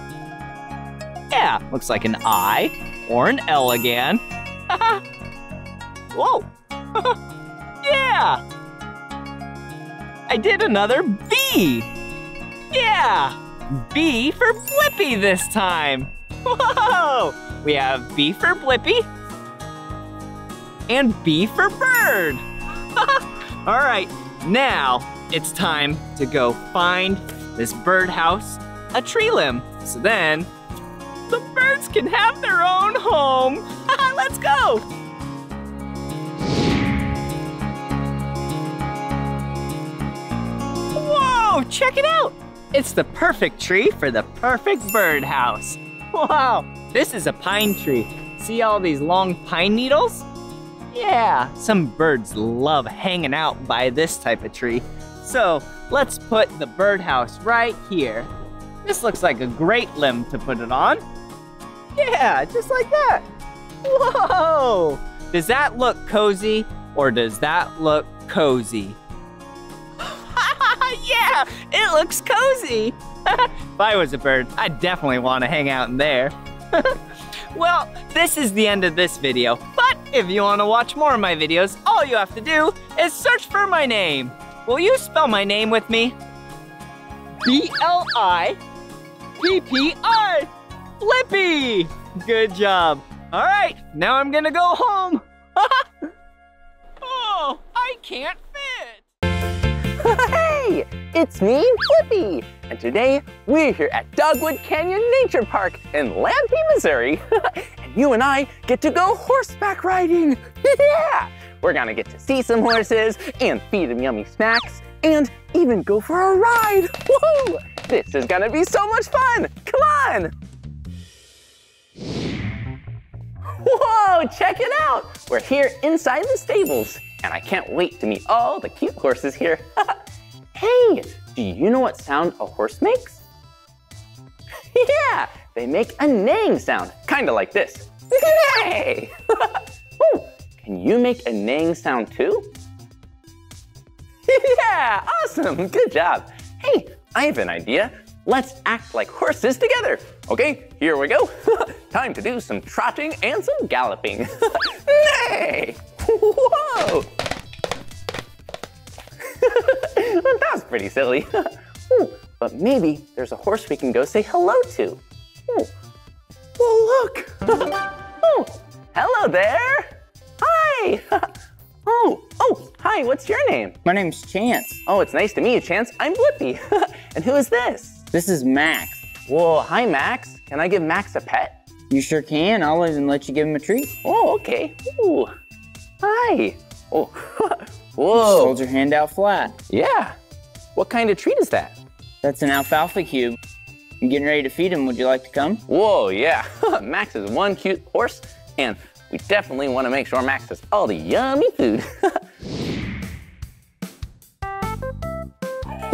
Yeah, looks like an I or an L again. Whoa. Yeah! I did another B! Yeah! B for Blippi this time! Whoa! We have B for Blippi and B for bird! Alright, now it's time to go find this birdhouse a tree limb. So then the birds can have their own home! Let's go! Whoa, check it out. It's the perfect tree for the perfect birdhouse. Wow, this is a pine tree. See all these long pine needles? Yeah, some birds love hanging out by this type of tree. So let's put the birdhouse right here. This looks like a great limb to put it on. Yeah, just like that. Whoa! Does that look cozy or does that look cozy? Yeah, it looks cozy. If I was a bird, I'd definitely want to hang out in there. Well, this is the end of this video, but if you want to watch more of my videos, all you have to do is search for my name. Will you spell my name with me? B L I P P I, Blippi! Good job. All right, now I'm gonna go home. Oh, I can't fit. Hey, it's me, Blippi. And today, we're here at Dogwood Canyon Nature Park in Lampy, Missouri. And you and I get to go horseback riding. Yeah! We're gonna get to see some horses and feed them yummy snacks and even go for a ride. Whoa! This is gonna be so much fun! Come on! Whoa, check it out! We're here inside the stables, and I can't wait to meet all the cute horses here. Hey, do you know what sound a horse makes? Yeah, they make a neighing sound, kind of like this. Hey! Whoa, can you make a neighing sound too? Yeah, awesome, good job. Hey, I have an idea. Let's act like horses together. Okay, here we go. Time to do some trotting and some galloping. Neigh! Whoa! That was pretty silly. Ooh, but maybe there's a horse we can go say hello to. Ooh. Oh, look! Oh, hello there! Hi! Oh, oh, hi, what's your name? My name's Chance. Oh, it's nice to meet you, Chance. I'm Blippi. And who is this? This is Max. Whoa, hi, Max. Can I give Max a pet? You sure can. I'll even let you give him a treat. Oh, okay. Ooh. Hi. Oh, whoa. Just hold your hand out flat. Yeah. What kind of treat is that? That's an alfalfa cube. I'm getting ready to feed him. Would you like to come? Whoa, yeah. Max is one cute horse, and we definitely want to make sure Max has all the yummy food.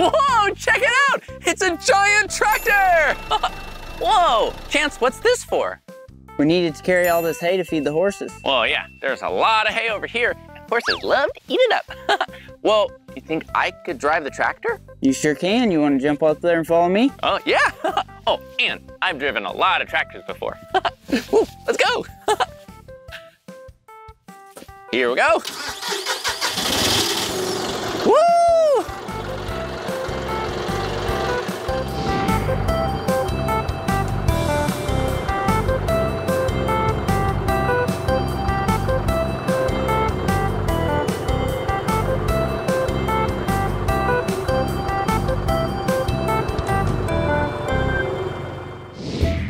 Whoa, check it out! It's a giant tractor! Whoa, Chance, what's this for? We needed to carry all this hay to feed the horses. Whoa, yeah, there's a lot of hay over here. Horses love to eat it up. Well, you think I could drive the tractor? You sure can. You want to jump up there and follow me? Oh, yeah. Oh, and I've driven a lot of tractors before. Ooh, let's go. Here we go. Woo!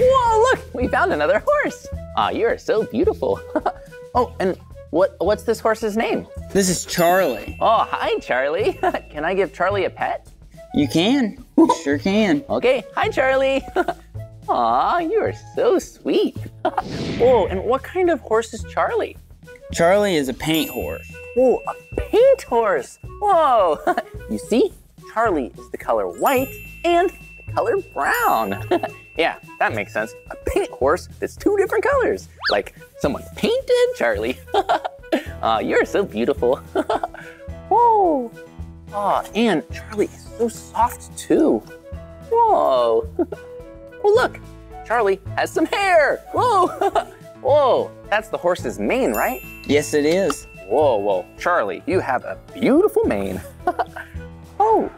Whoa, look, we found another horse. Aw, you are so beautiful. Oh, and What, what's this horse's name? This is Charlie. Oh, hi, Charlie. Can I give Charlie a pet? You can. You sure can. Okay. Hi, Charlie. Aw, you are so sweet. Whoa, and what kind of horse is Charlie? Charlie is a paint horse. Whoa, a paint horse. Whoa. You see, Charlie is the color white and the color brown. Yeah, that makes sense. A paint horse that's two different colors. Like someone painted Charlie. uh, you're so beautiful. Whoa. Oh, and Charlie is so soft too. Whoa. Oh, look, Charlie has some hair. Whoa. Whoa, that's the horse's mane, right? Yes, it is. Whoa, whoa, Charlie, you have a beautiful mane. Oh,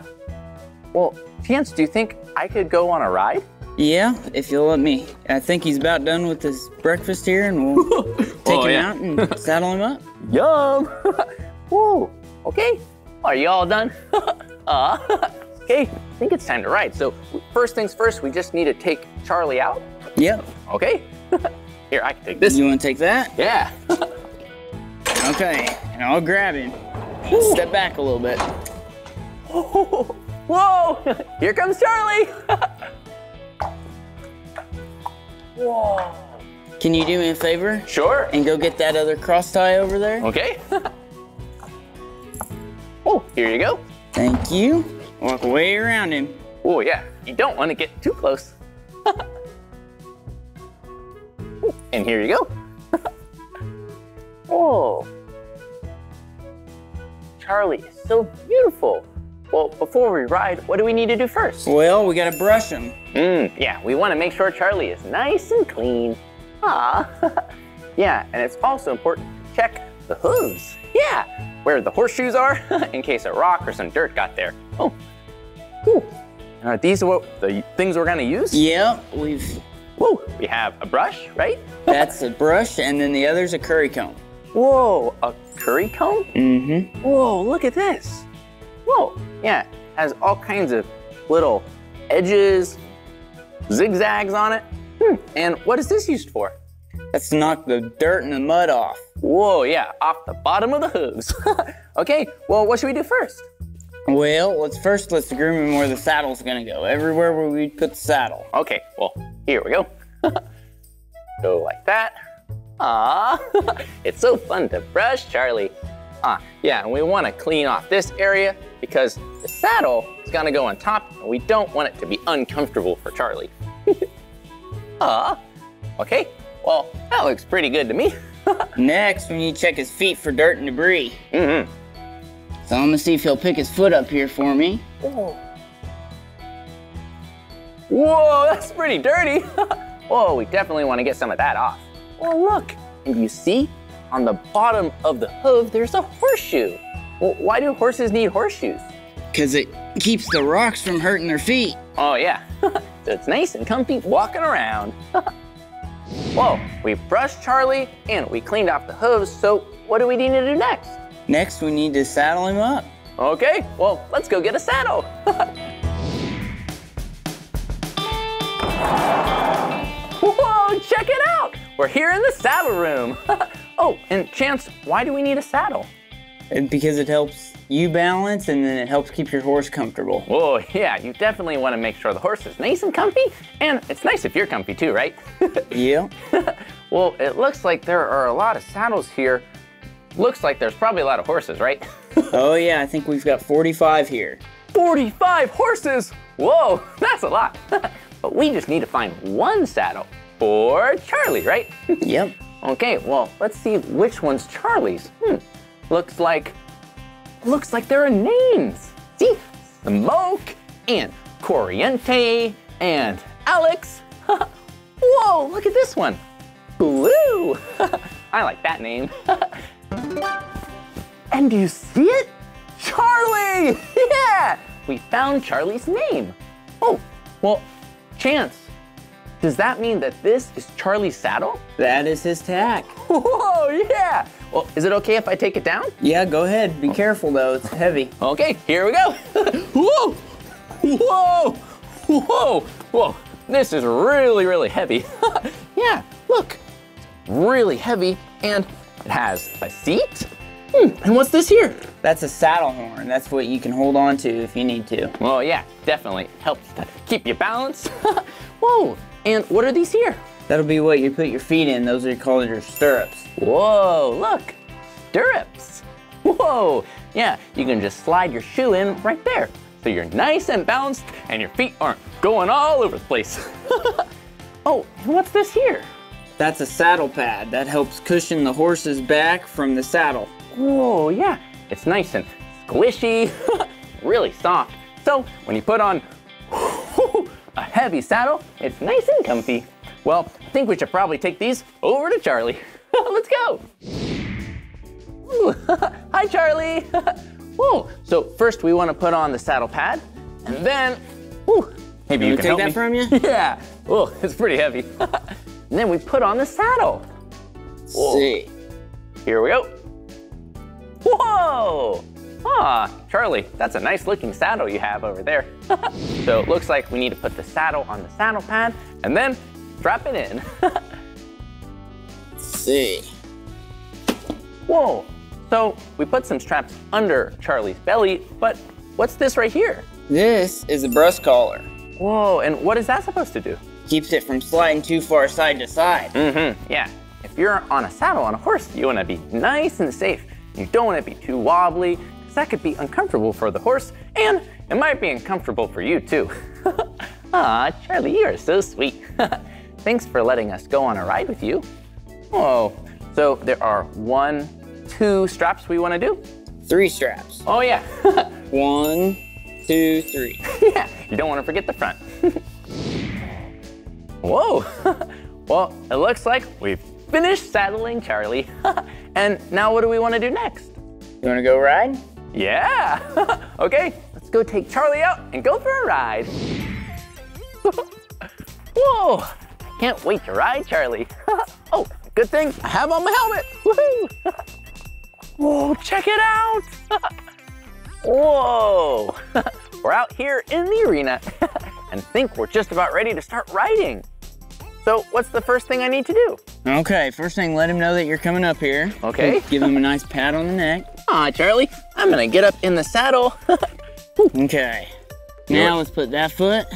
well, Chance, do you think I could go on a ride? Yeah, if you'll let me. I think he's about done with his breakfast here, and we'll take oh, him yeah. out and saddle him up. Yum! Whoa, okay. Are you all done? uh, okay, I think it's time to ride. So first things first, we just need to take Charlie out. Yep. Okay. Here, I can take this. You want to take that? Yeah. Okay, and I'll grab him. Ooh. Step back a little bit. Whoa, here comes Charlie. Whoa. Can you do me a favor? Sure. And go get that other cross tie over there? Okay. Oh, here you go. Thank you. Walk way around him. Oh yeah, you don't want to get too close. And here you go. Oh, Charlie is so beautiful. Well, before we ride, what do we need to do first? Well, we gotta brush him. Mm, yeah, we wanna make sure Charlie is nice and clean. Ah. Yeah, and it's also important to check the hooves. Yeah, where the horseshoes are in case a rock or some dirt got there. Oh, cool. Are these what the things we're gonna use? Yeah, we've... Whoa, we have a brush, right? That's a brush, and then the other's a curry comb. Whoa, a curry comb? Mm-hmm. Whoa, look at this. Whoa, yeah, has all kinds of little edges, zigzags on it. Hmm. And what is this used for? That's to knock the dirt and the mud off. Whoa, yeah, off the bottom of the hooves. Okay, well, what should we do first? Well, let's first let's groom him where the saddle's gonna go, everywhere where we put the saddle. Okay, well, here we go. Go like that. Aww, it's so fun to brush Charlie. Ah, yeah, and we wanna clean off this area because the saddle is gonna go on top and we don't want it to be uncomfortable for Charlie. Ah, okay, well, that looks pretty good to me. Next, we need to check his feet for dirt and debris. Mm-hmm. So I'm gonna see if he'll pick his foot up here for me. Whoa, Whoa that's pretty dirty. Whoa, we definitely wanna get some of that off. Well, look, and you see? On the bottom of the hoof, there's a horseshoe. Well, why do horses need horseshoes? Because it keeps the rocks from hurting their feet. Oh, yeah. So it's nice and comfy walking around. Whoa, we brushed Charlie and we cleaned off the hooves, so what do we need to do next? Next, we need to saddle him up. Okay, well, let's go get a saddle. Whoa, check it out. We're here in the saddle room. Oh, and Chance, why do we need a saddle? Because it helps you balance and then it helps keep your horse comfortable. Whoa, yeah, you definitely want to make sure the horse is nice and comfy, and it's nice if you're comfy too, right? Yeah. Well, it looks like there are a lot of saddles here. Looks like there's probably a lot of horses, right? Oh yeah, I think we've got forty-five here. forty-five horses? Whoa, that's a lot. But we just need to find one saddle for Charlie, right? Yep. Okay, well, let's see which one's Charlie's. Hmm, looks like, looks like there are names. See, Smoke and Corriente and Alex. Whoa, look at this one. Blue. I like that name. And do you see it? Charlie! Yeah! We found Charlie's name. Oh, well, Chance, does that mean that this is Charlie's saddle? That is his tack. Whoa, yeah! Well, is it okay if I take it down? Yeah, go ahead. Be careful, though. It's heavy. Okay, here we go. Whoa! Whoa! Whoa! Whoa! This is really, really heavy. Yeah, look. Really heavy, and it has a seat. Hmm, and what's this here? That's a saddle horn. That's what you can hold on to if you need to. Well, yeah, definitely. Helps to keep your balance. Whoa, and what are these here? That'll be what you put your feet in. Those are called your stirrups. Whoa, look, stirrups. Whoa, yeah, you can just slide your shoe in right there. So you're nice and balanced and your feet aren't going all over the place. Oh, and what's this here? That's a saddle pad. That helps cushion the horse's back from the saddle. Whoa, yeah. It's nice and squishy, really soft. So when you put on a heavy saddle, it's nice and comfy. Well, I think we should probably take these over to Charlie. Let's go. Ooh, hi, Charlie. Whoa, so first we want to put on the saddle pad, and then, ooh, maybe you can help me. Can we take that from you? Yeah, oh, it's pretty heavy. And then we put on the saddle. Whoa. See. Here we go. Whoa! Ah, Charlie, that's a nice looking saddle you have over there. So it looks like we need to put the saddle on the saddle pad and then strap it in. Let's see. Whoa, so we put some straps under Charlie's belly, but what's this right here? This is a breast collar. Whoa, and what is that supposed to do? Keeps it from sliding too far side to side. Mm-hmm, yeah. If you're on a saddle on a horse, you wanna be nice and safe. You don't wanna be too wobbly, because that could be uncomfortable for the horse And it might be uncomfortable for you too. Aw, Charlie, you are so sweet. Thanks for letting us go on a ride with you. Whoa, so there are one, two straps we wanna do? Three straps. Oh yeah. One, two, three. Yeah, you don't wanna forget the front. Whoa, well, it looks like we've finished saddling Charlie. And now what do we wanna do next? You wanna go ride? Yeah, okay, let's go take Charlie out and go for a ride. Whoa, I can't wait to ride Charlie. Oh, good thing I have on my helmet, woohoo. Whoa, check it out. Whoa, we're out here in the arena and think we're just about ready to start riding. So what's the first thing I need to do? Okay, first thing, let him know that you're coming up here. Okay. Give him a nice pat on the neck. Aw, Charlie, I'm gonna get up in the saddle. Okay, now let's put that foot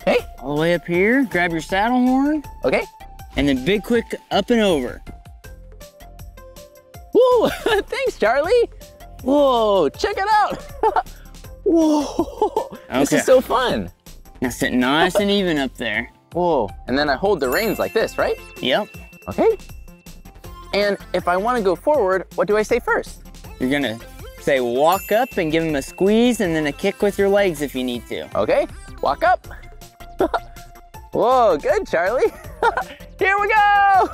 okay. all the way up here. Grab your saddle horn. Okay. And then big quick up and over. Whoa, thanks, Charlie. Whoa, check it out. Whoa, okay. This is so fun. Now sit nice and even up there. Whoa, and then I hold the reins like this, right? Yep. Okay. And if I wanna go forward, what do I say first? You're gonna say walk up and give him a squeeze and then a kick with your legs if you need to. Okay, walk up. Whoa, good, Charlie. Here we go.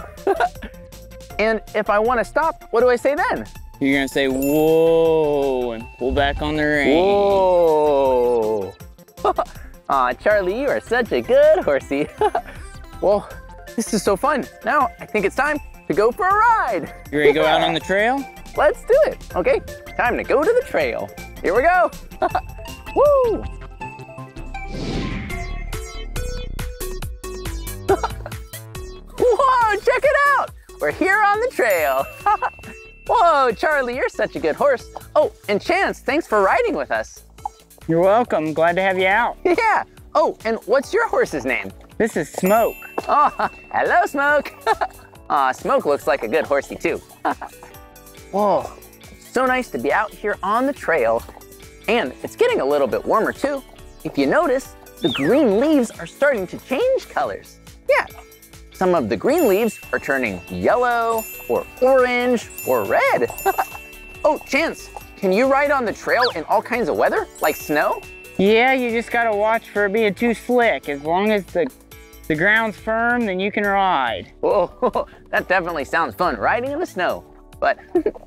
And if I wanna stop, what do I say then? You're gonna say, whoa, and pull back on the reins. Whoa. Aw, Charlie, you are such a good horsey. Well, this is so fun. Now I think it's time to go for a ride. You ready to go out on the trail? Let's do it. Okay, time to go to the trail. Here we go. Woo! Whoa, check it out. We're here on the trail. Whoa, Charlie, you're such a good horse. Oh, and Chance, thanks for riding with us. You're welcome, glad to have you out. Yeah, oh, and what's your horse's name? This is Smoke. Oh, hello, Smoke. Aw, Smoke looks like a good horsey too. Whoa, so nice to be out here on the trail. And it's getting a little bit warmer too. If you notice, the green leaves are starting to change colors. Yeah, some of the green leaves are turning yellow or orange or red. Oh, Chance. Can you ride on the trail in all kinds of weather, like snow? Yeah, you just gotta watch for it being too slick. As long as the, the ground's firm, then you can ride. Whoa, that definitely sounds fun, riding in the snow. But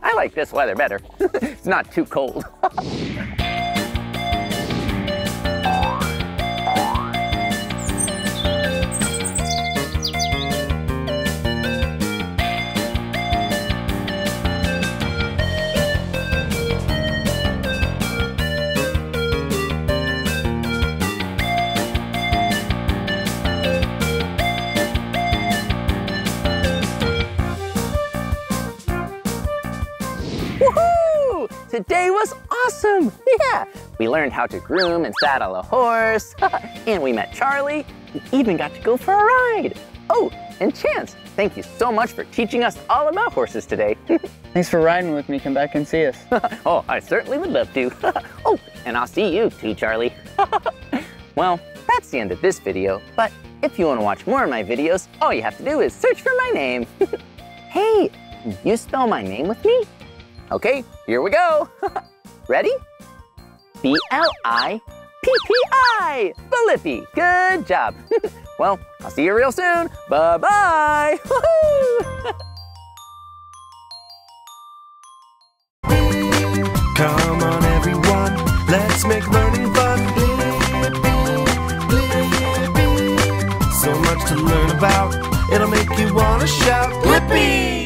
I like this weather better. It's not too cold. Today was awesome, yeah. We learned how to groom and saddle a horse, and we met Charlie. We even got to go for a ride. Oh, and Chance, thank you so much for teaching us all about horses today. Thanks for riding with me, come back and see us. Oh, I certainly would love to. Oh, and I'll see you too, Charlie. Well, that's the end of this video, but if you wanna watch more of my videos, all you have to do is search for my name. Hey, you spell my name with me? Okay, here we go. Ready? B L I P P I, Blippi, good job. Well, I'll see you real soon. Bye-bye. Come on everyone, let's make learning fun. So much to learn about, it'll make you wanna shout, Blippi!